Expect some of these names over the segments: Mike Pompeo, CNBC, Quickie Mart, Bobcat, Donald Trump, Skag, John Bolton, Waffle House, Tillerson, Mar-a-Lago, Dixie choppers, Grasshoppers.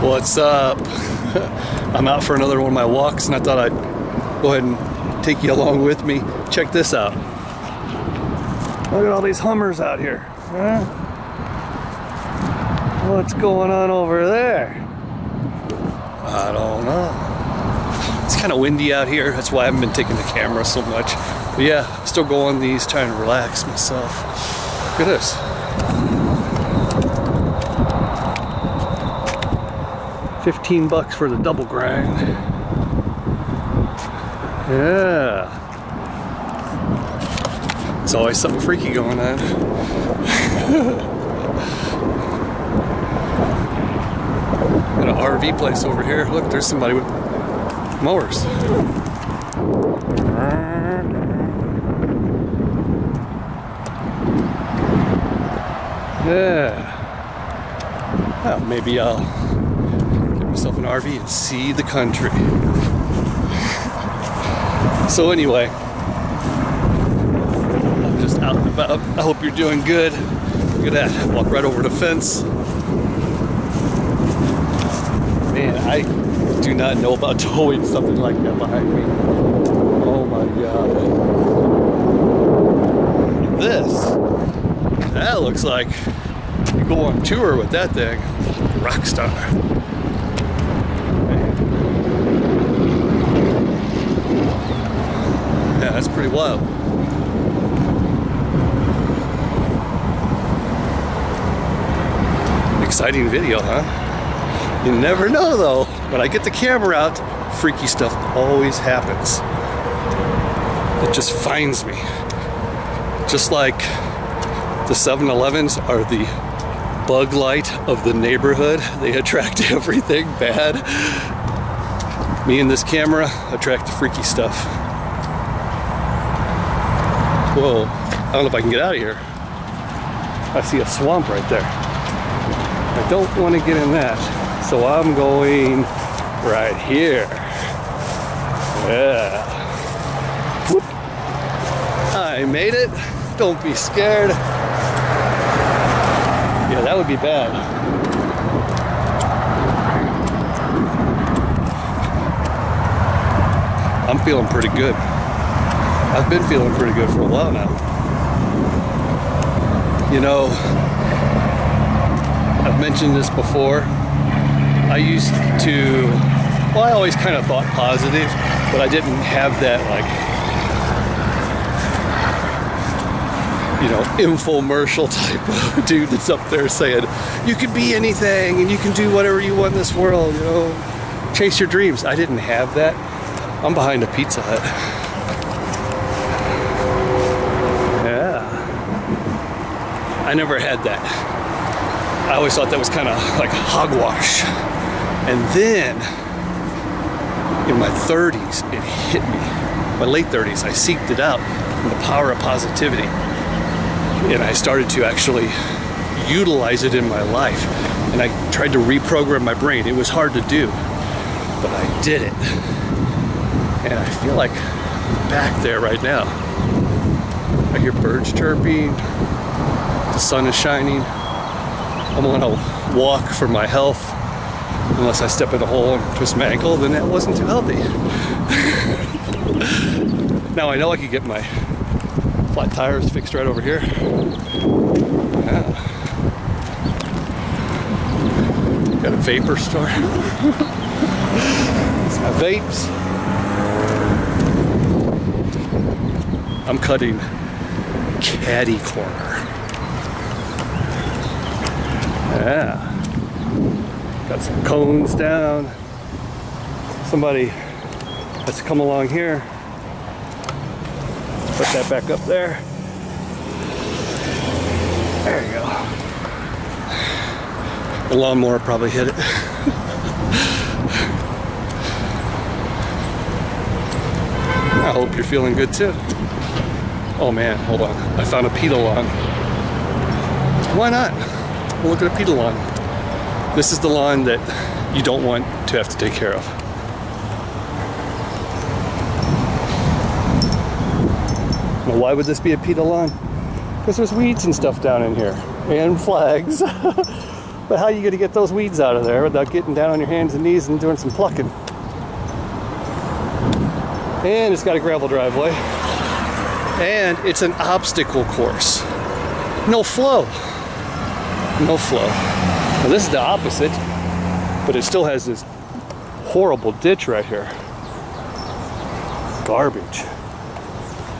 What's up? I'm out for another one of my walks, and I thought I'd go ahead and take you along with me. Check this out. Look at all these Hummers out here. Huh? What's going on over there? I don't know. It's kind of windy out here. That's why I haven't been taking the camera so much. But yeah, still going these, trying to relax myself. Look at this. $15 for the double grind. Yeah. There's always something freaky going on. Got an RV place over here. Look, there's somebody with mowers. Yeah. Well, maybe I'll myself an RV and see the country. So anyway, I'm just out and about. I hope you're doing good. Look at that. Walk right over the fence. Man, I do not know about towing something like that behind me. Oh my god. This, that looks like you go on tour with that thing. Rockstar. That's pretty wild. Exciting video, huh? You never know though. When I get the camera out, freaky stuff always happens. It just finds me. Just like the 7-Elevens are the bug light of the neighborhood. They attract everything bad. Me and this camera attract the freaky stuff. Whoa, I don't know if I can get out of here. I see a swamp right there. I don't want to get in that, so I'm going right here. Yeah. Whoop. I made it. Don't be scared. Yeah, that would be bad. I'm feeling pretty good. I've been feeling pretty good for a while now. You know, I've mentioned this before. I used to, well, I always kind of thought positive, but I didn't have that, like, you know, infomercial type of dude that's up there saying, you can be anything and you can do whatever you want in this world, you know, chase your dreams. I didn't have that. I'm behind a Pizza Hut. I never had that. I always thought that was kind of like hogwash. And then, in my 30s, it hit me. My late 30s, I seeked it out in the power of positivity. And I started to actually utilize it in my life. And I tried to reprogram my brain. It was hard to do, but I did it. And I feel like I'm back there right now. I hear birds chirping. The sun is shining. I'm on a walk for my health. Unless I step in a hole and twist my ankle, then that wasn't too healthy. Now I know I could get my flat tires fixed right over here. Yeah. Got a vapor store. It's my vapes. I'm cutting Caddy Corner. Yeah, got some cones down. Somebody has come along here. Put that back up there. There you go. The lawnmower probably hit it. I hope you're feeling good too. Oh man, hold on. I found a pedal lawn. Why not? We'll look at a pedal lawn. This is the lawn that you don't want to have to take care of. Now, why would this be a pedal lawn? Because there's weeds and stuff down in here, and flags. But how are you going to get those weeds out of there without getting down on your hands and knees and doing some plucking? And it's got a gravel driveway. And it's an obstacle course. No flow. No flow. Now this is the opposite, but it still has this horrible ditch right here. Garbage.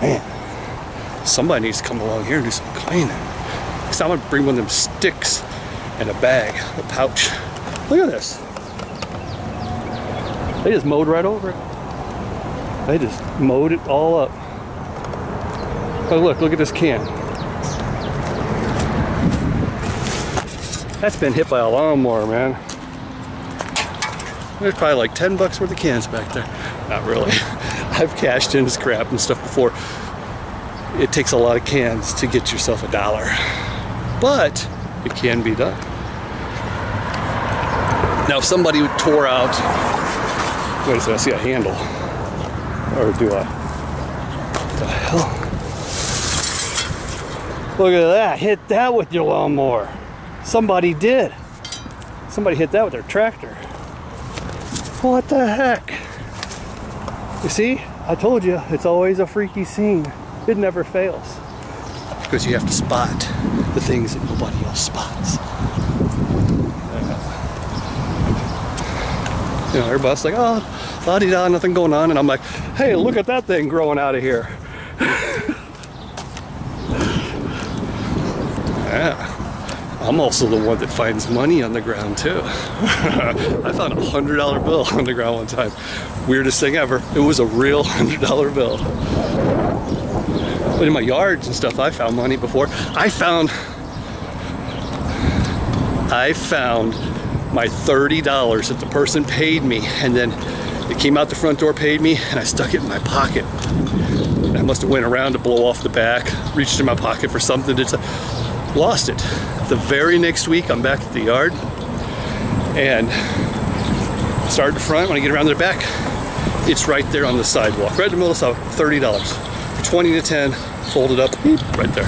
Man, somebody needs to come along here and do some cleaning. Because I'm going to bring one of them sticks and a bag, a pouch. Look at this. They just mowed right over it. They just mowed it all up. Oh, look at this can. That's been hit by a lawnmower, man. There's probably like 10 bucks worth of cans back there. Not really. I've cashed in as crap and stuff before. It takes a lot of cans to get yourself $1. But it can be done. Now, if somebody tore out... Wait a second, I see a handle. Or do I? What the hell? Look at that, hit that with your lawnmower. Somebody did. Somebody hit that with their tractor. What the heck? You see, I told you, it's always a freaky scene. It never fails. Because you have to spot the things that nobody else spots. You know, everybody's like, oh, la-di-da, nothing going on. And I'm like, hey, look at that thing growing out of here. Yeah, I'm also the one that finds money on the ground too. I found a $100 bill on the ground one time. Weirdest thing ever. It was a real $100 bill. But in my yards and stuff, I found money before. I found my $30 that the person paid me, and then it came out the front door, paid me, and I stuck it in my pocket. And I must have went around to blow off the back, reached in my pocket for something. Lost it. The very next week, I'm back at the yard and start the front. When I get around to the back, it's right there on the sidewalk, right in the middle of the sidewalk. $30, 20 to 10, folded up, right there.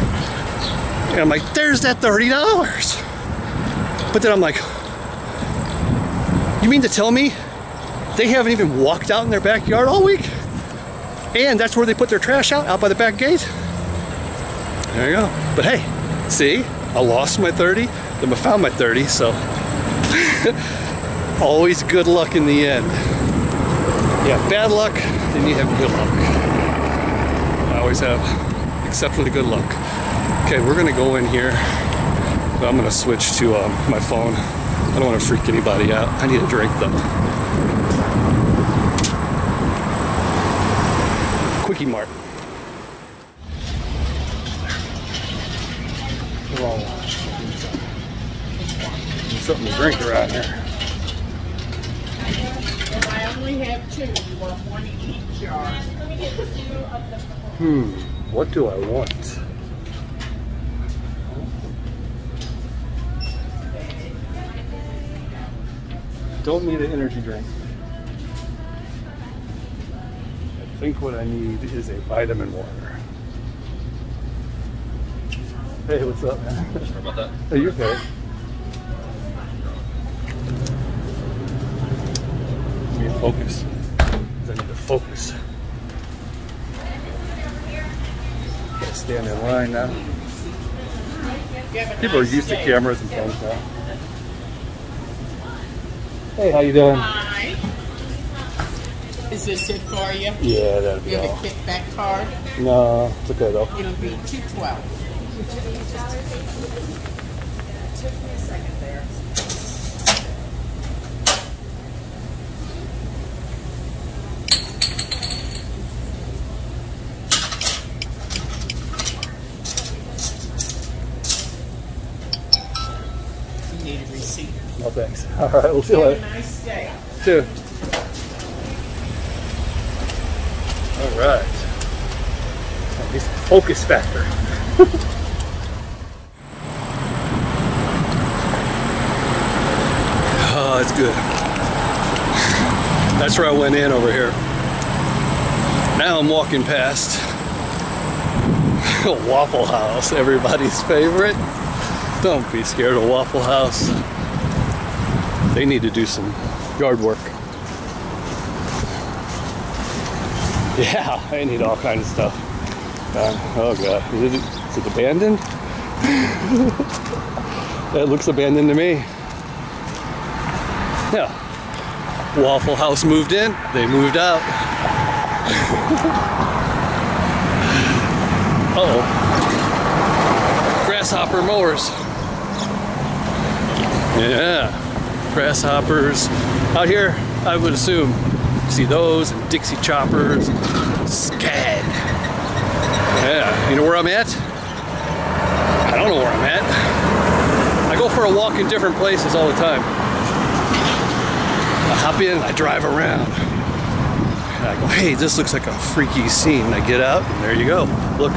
And I'm like, there's that $30. But then I'm like, you mean to tell me they haven't even walked out in their backyard all week? And that's where they put their trash out by the back gate. There you go. But hey. See, I lost my 30, then I found my 30, so always good luck in the end. You have bad luck, then you have good luck. I always have exceptionally good luck. Okay, we're gonna go in here, but I'm gonna switch to my phone. I don't wanna freak anybody out. I need a drink though. Quickie Mart. Something to drink around here. I only have two. You want one in each jar. What do I want? Don't need an energy drink. I think what I need is a vitamin water. Hey, what's up, man? Sorry about that. Hey, you're okay. Focus. I need to focus. Gotta stand in line now. People are used to cameras and phones now. Hey, how you doing? Hi. Is this it for you? Yeah, that'll be all. You have a kickback card? No, it's okay though. It'll be $2.12. It took me a second there. Oh, thanks. All right, we'll see you later. Have a nice day. Too. All right. At least focus factor. Oh, that's good. That's where I went in over here. Now I'm walking past Waffle House, everybody's favorite. Don't be scared of Waffle House. They need to do some yard work. Yeah, I need all kinds of stuff. Oh god, is it abandoned? That looks abandoned to me. Yeah. Waffle House moved in, they moved out. Uh-oh. Grasshopper mowers. Yeah. Grasshoppers. Out here, I would assume, you see those, and Dixie choppers, Skag. Yeah. You know where I'm at? I don't know where I'm at. I go for a walk in different places all the time. I hop in, I drive around, and I go, hey, this looks like a freaky scene. I get out, and there you go. Look.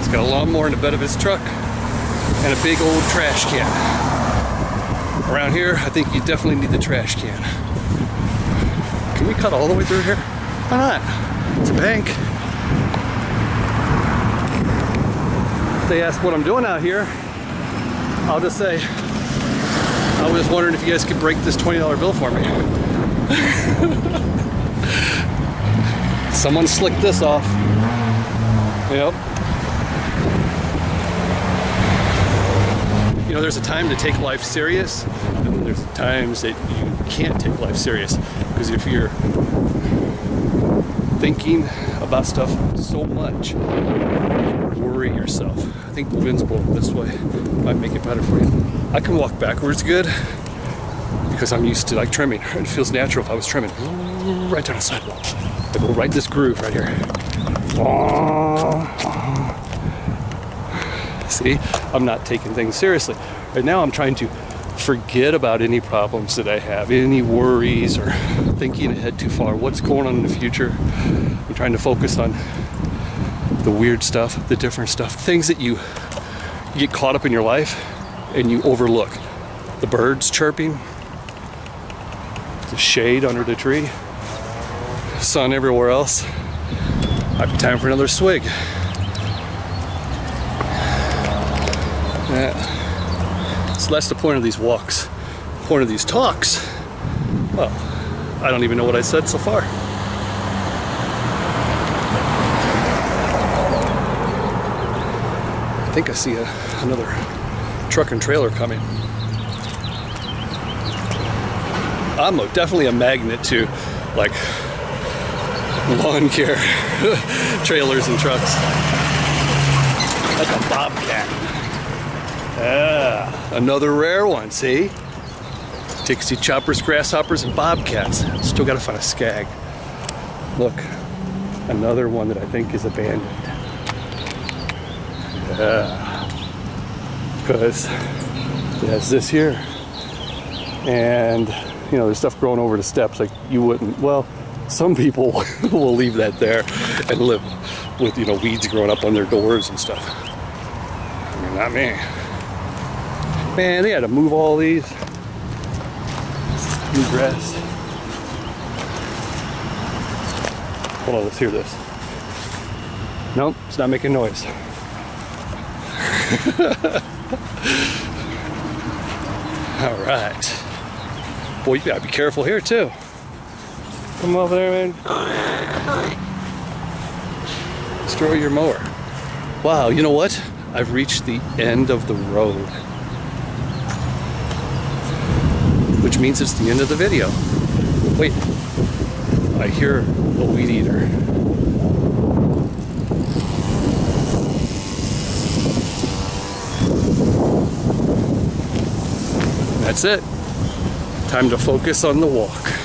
It's got a lawnmower in the bed of his truck, and a big old trash can. Around here, I think you definitely need the trash can. Can we cut all the way through here? Why not? It's a bank. If they ask what I'm doing out here, I'll just say, I was wondering if you guys could break this $20 bill for me. Someone slicked this off. Yep. You know, there's a time to take life serious, and there's times that you can't take life serious. Because if you're thinking about stuff so much, you worry yourself. I think the wind's blowing this way. Might make it better for you. I can walk backwards good because I'm used to like trimming. It feels natural if I was trimming. Right down the sidewalk. I go right this groove right here. See, I'm not taking things seriously. Right now I'm trying to forget about any problems that I have, any worries or thinking ahead too far, what's going on in the future. I'm trying to focus on the weird stuff, the different stuff, things that you get caught up in your life and you overlook. The birds chirping, the shade under the tree, sun everywhere else. Might be time for another swig. Yeah. So that's the point of these walks. The point of these talks. Well, I don't even know what I said so far. I think I see another truck and trailer coming. I'm definitely a magnet to like lawn care trailers and trucks. Like a Bobcat. Yeah, another rare one, see? Dixie choppers, grasshoppers, and Bobcats. Still gotta find a Skag. Look, another one that I think is abandoned. Yeah. Because it's this here, and you know there's stuff growing over the steps like you wouldn't. Well, some people will leave that there and live with, you know, weeds growing up on their doors and stuff. I mean, not me. Man, they had to move all these new grass. Hold on, let's hear this. Nope, it's not making noise. All right. Boy, you gotta be careful here too. Come over there, man. Destroy your mower. Wow, you know what? I've reached the end of the road. Which means it's the end of the video. Wait, I hear a weed eater. That's it. Time to focus on the walk.